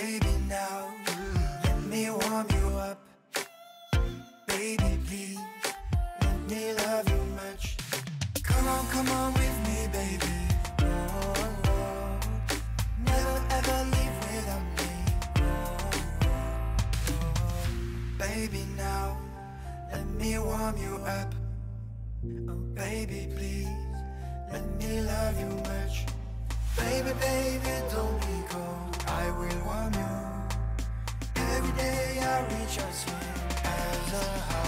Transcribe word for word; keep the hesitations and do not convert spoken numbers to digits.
Baby, now let me warm you up. Baby, please let me love you much. Come on, come on with me, baby. No, no. Never ever leave without me. No, no. Baby, now let me warm you up. Oh, baby, please let me love you much. Baby, baby, don't be cold. I will warm you. Every day I reach out to you as a heart.